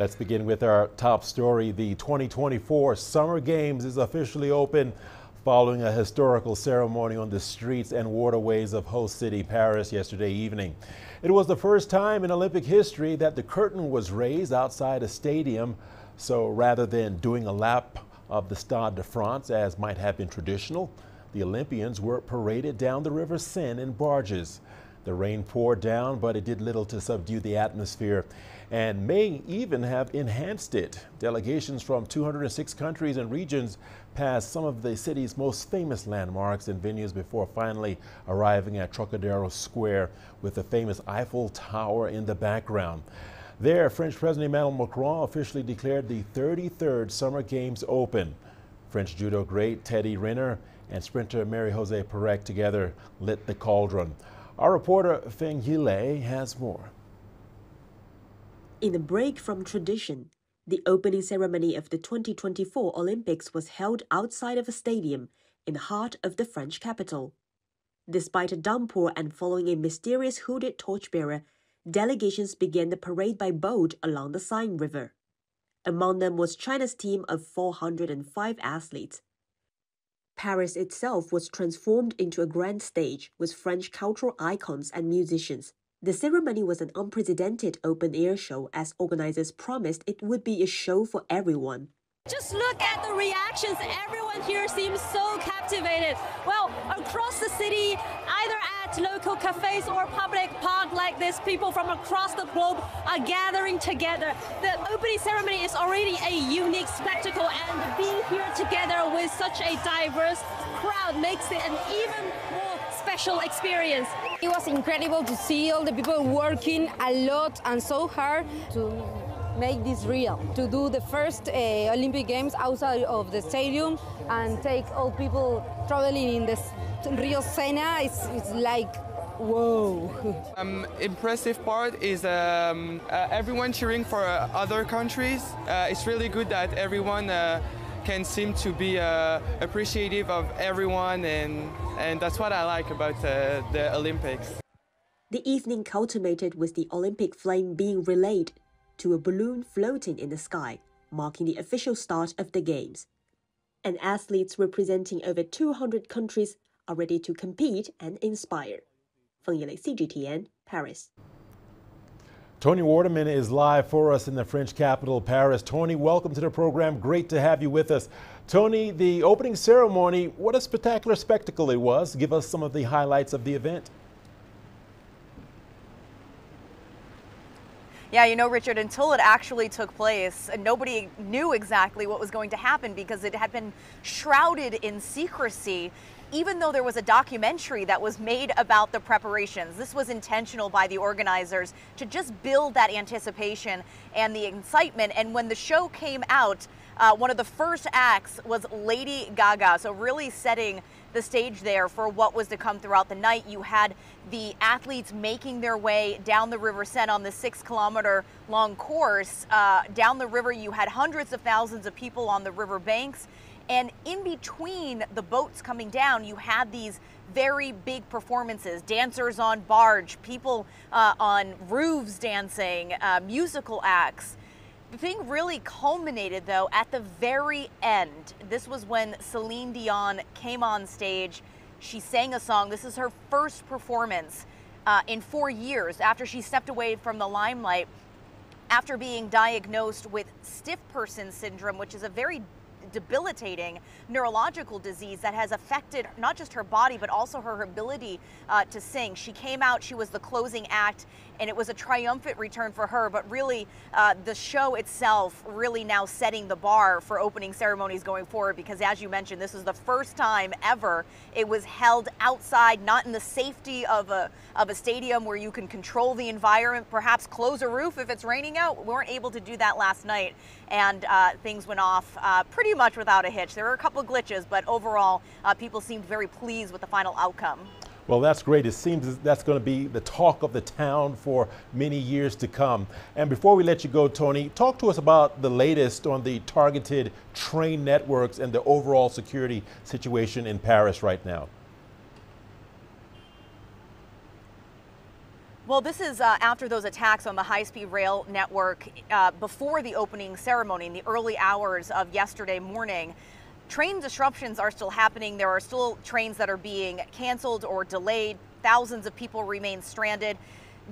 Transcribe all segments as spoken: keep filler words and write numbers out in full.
Let's begin with our top story. The twenty twenty-four Summer Games is officially open following a historical ceremony on the streets and waterways of host city Paris yesterday evening. It was the first time in Olympic history that the curtain was raised outside a stadium. So rather than doing a lap of the Stade de France, as might have been traditional, the Olympians were paraded down the river Seine in barges. The rain poured down, but it did little to subdue the atmosphere and may even have enhanced it. Delegations from two hundred six countries and regions passed some of the city's most famous landmarks and venues before finally arriving at Trocadero Square with the famous Eiffel Tower in the background. There, French President Emmanuel Macron officially declared the thirty-third Summer Games open. French judo great Teddy Riner and sprinter Mary Jose Perec together lit the cauldron. Our reporter Feng Yilei has more. In a break from tradition, the opening ceremony of the twenty twenty-four Olympics was held outside of a stadium in the heart of the French capital. Despite a downpour and following a mysterious hooded torchbearer, delegations began the parade by boat along the Seine River. Among them was China's team of four hundred five athletes. Paris itself was transformed into a grand stage with French cultural icons and musicians. The ceremony was an unprecedented open-air show, as organizers promised it would be a show for everyone. Just look at the reactions. Everyone here seems so captivated. Well, across the city, either at local cafes or public parks like this, people from across the globe are gathering together. The opening ceremony is already a unique spectacle, and being here together with such a diverse crowd makes it an even more special experience. It was incredible to see all the people working a lot and so hard to make this real, to do the first uh, Olympic Games outside of the stadium and take all people traveling in the Rio Sena. It's, it's like, whoa. Um, impressive part is um, uh, everyone cheering for uh, other countries. Uh, it's really good that everyone uh, can seem to be uh, appreciative of everyone, and, and that's what I like about uh, the Olympics. The evening culminated with the Olympic flame being relayed to a balloon floating in the sky, marking the official start of the Games. And athletes representing over two hundred countries are ready to compete and inspire. Feng Yilei, C G T N, Paris. Tony Waterman is live for us in the French capital, Paris. Tony, welcome to the program. Great to have you with us. Tony, the opening ceremony, what a spectacular spectacle it was. Give us some of the highlights of the event. Yeah, you know, Richard, until it actually took place, nobody knew exactly what was going to happen because it had been shrouded in secrecy, even though there was a documentary that was made about the preparations. This was intentional by the organizers to just build that anticipation and the excitement. And when the show came out, uh, one of the first acts was Lady Gaga, so really setting the stage there for what was to come throughout the night. You had the athletes making their way down the River Seine on the six kilometer long course. Uh, down the river, you had hundreds of thousands of people on the river banks. And in between the boats coming down, you had these very big performances, dancers on barge, people uh, on roofs dancing, uh, musical acts. The thing really culminated, though, at the very end. This was when Celine Dion came on stage. She sang a song. This is her first performance uh, in four years after she stepped away from the limelight after being diagnosed with stiff person syndrome, which is a very debilitating neurological disease that has affected not just her body, but also her ability uh, to sing. She came out, she was the closing act, and it was a triumphant return for her. But really, uh, the show itself really now setting the bar for opening ceremonies going forward, because as you mentioned, this is the first time ever it was held outside, not in the safety of a, of a stadium where you can control the environment, perhaps close a roof if it's raining out. We weren't able to do that last night, and uh, things went off uh, pretty much without a hitch. There were a couple of glitches, but overall, uh, people seemed very pleased with the final outcome. Well, that's great. It seems that's going to be the talk of the town for many years to come. And before we let you go, Tony, talk to us about the latest on the targeted train networks and the overall security situation in Paris right now. Well, this is uh, after those attacks on the high-speed rail network uh, before the opening ceremony in the early hours of yesterday morning. Train disruptions are still happening. There are still trains that are being canceled or delayed. Thousands of people remain stranded.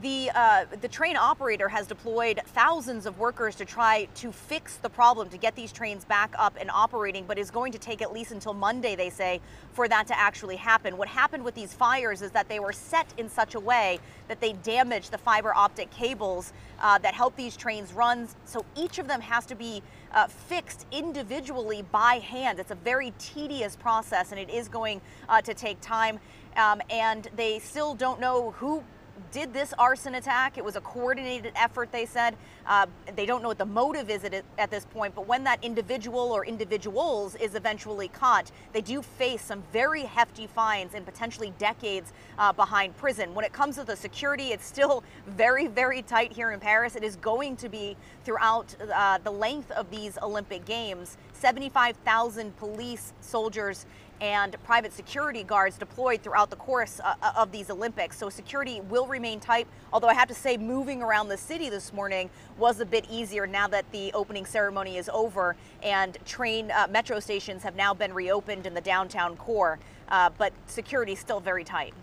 The, uh, the train operator has deployed thousands of workers to try to fix the problem, to get these trains back up and operating, but is going to take at least until Monday, they say, for that to actually happen. What happened with these fires is that they were set in such a way that they damaged the fiber optic cables uh, that help these trains run. So each of them has to be uh, fixed individually by hand. It's a very tedious process, and it is going uh, to take time. Um, and they still don't know who did this arson attack. It was a coordinated effort, they said. Uh, they don't know what the motive is at, at this point, but when that individual or individuals is eventually caught, they do face some very hefty fines and potentially decades uh, behind prison. When it comes to the security, it's still very, very tight here in Paris. It is going to be throughout uh, the length of these Olympic Games. seventy-five thousand police, soldiers, and private security guards deployed throughout the course uh, of these Olympics. So security will remain tight, although I have to say moving around the city this morning was a bit easier now that the opening ceremony is over and train uh, metro stations have now been reopened in the downtown core, uh, but security is still very tight.